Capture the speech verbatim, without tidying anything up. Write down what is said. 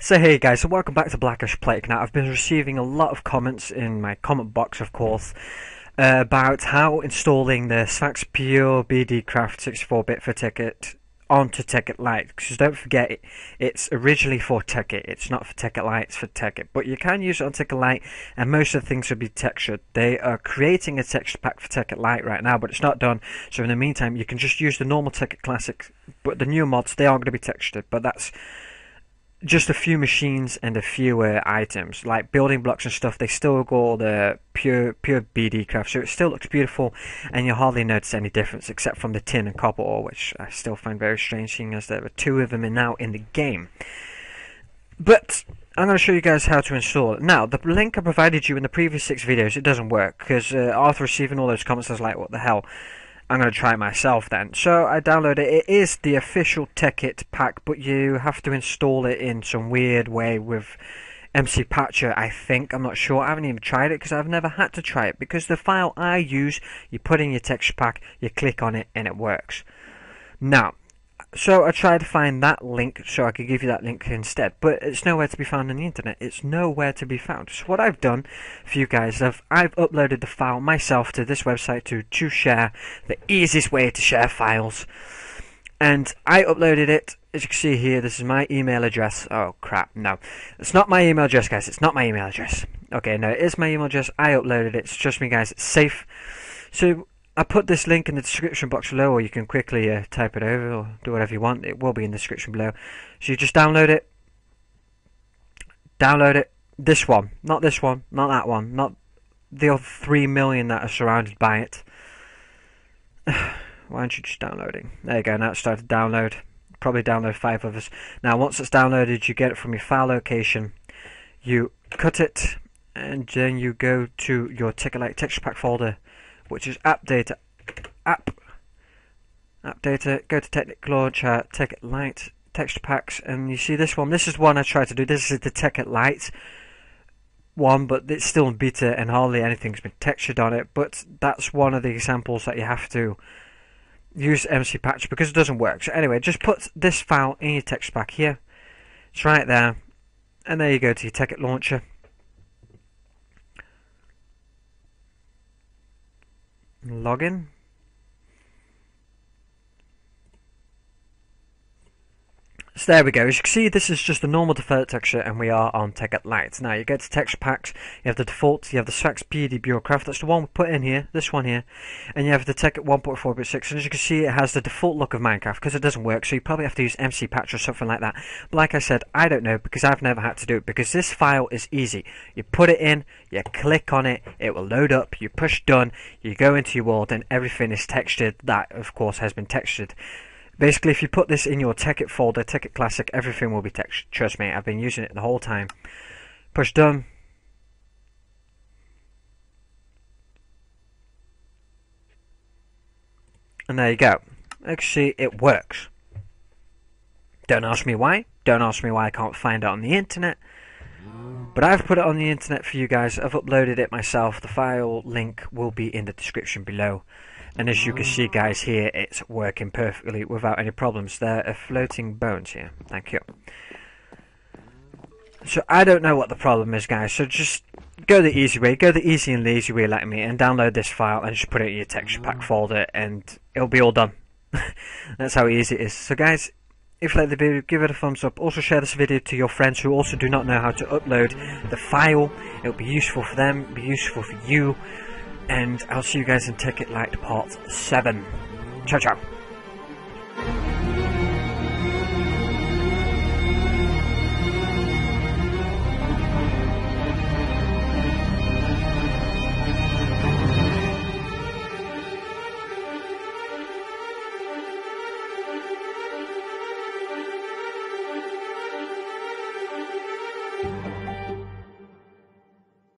So hey guys, so welcome back to Blackish Plague Now. I've been receiving a lot of comments in my comment box, of course, uh, about how installing the Sphax PureBDcraft sixty-four bit for Tekkit onto Tekkit Lite. Because don't forget, it, it's originally for Tekkit. It's not for Tekkit Lite, it's for Tekkit. But you can use it on Tekkit Lite, and most of the things will be textured. They are creating a texture pack for Tekkit Lite right now, but it's not done. So in the meantime, you can just use the normal Tekkit Classic. But the new mods, they aren't going to be textured. But that's just a few machines and a few uh, items like building blocks and stuff. They still go the pure pure BDcraft, so it still looks beautiful and you hardly notice any difference except from the tin and copper ore, which I still find very strange seeing as there are two of them in now in the game. But I'm going to show you guys how to install it. Now, the link I provided you in the previous six videos, it doesn't work because uh, after receiving all those comments I was like, what the hell, I'm going to try it myself then. So I downloaded it. It is the official Tekkit pack, but you have to install it in some weird way with M C Patcher, I think. I'm not sure. I haven't even tried it because I've never had to try it. Because the file I use, you put in your texture pack, you click on it, and it works. Now, so I tried to find that link so I could give you that link instead. But it's nowhere to be found on the internet. It's nowhere to be found. So what I've done for you guys, I've, I've uploaded the file myself to this website to, to share. The easiest way to share files. And I uploaded it. As you can see here, this is my email address. Oh crap, no. It's not my email address, guys. It's not my email address. Okay, no, it is my email address. I uploaded it. So trust me, guys, it's safe. So I put this link in the description box below, or you can quickly uh, type it over or do whatever you want. It will be in the description below. So you just download it. Download it. This one. Not this one. Not that one. Not the other three million that are surrounded by it. Why aren't you just downloading? There you go. Now it's started to download. Probably download five of us. Now once it's downloaded, you get it from your file location. You cut it. And then you go to your Tekkit Lite texture pack folder, which is app data, app, app data, go to Tekkit Launcher, Tekkit Lite, texture packs, and you see this one. This is one I tried to do. This is the Tekkit Lite one, but it's still in beta and hardly anything's been textured on it, but that's one of the examples that you have to use M C Patch because it doesn't work. So anyway, just put this file in your texture pack here. It's right there, and there you go to your Tekkit Launcher. Login. So there we go. As you can see, this is just a normal default texture, and we are on Tekkit Lite. Now you go to texture packs. You have the default. You have the Sphax PureBDcraft. That's the one we put in here. This one here, and you have the Tekkit one point four point six. And as you can see, it has the default look of Minecraft because it doesn't work. So you probably have to use M C Patch or something like that. But like I said, I don't know because I've never had to do it. Because this file is easy. You put it in. You click on it. It will load up. You push done. You go into your world, and everything is textured. That, of course, has been textured. Basically, if you put this in your Tekkit folder, Tekkit Classic, everything will be textured. Trust me, I've been using it the whole time. Push done. And there you go. You can see it works. Don't ask me why. Don't ask me why I can't find it on the internet. But I've put it on the internet for you guys. I've uploaded it myself. The file link will be in the description below. And as you can see, guys, here it's working perfectly without any problems. There are floating bones here. Thank you. So I don't know what the problem is, guys. So just go the easy way. Go the easy and lazy way like me and download this file and just put it in your texture pack folder and it'll be all done. That's how easy it is. So, guys, if you like the video, give it a thumbs up. Also share this video to your friends who also do not know how to upload the file. It'll be useful for them. It'll be useful for you. And I'll see you guys in Tekkit Lite Part seven. Ciao, ciao.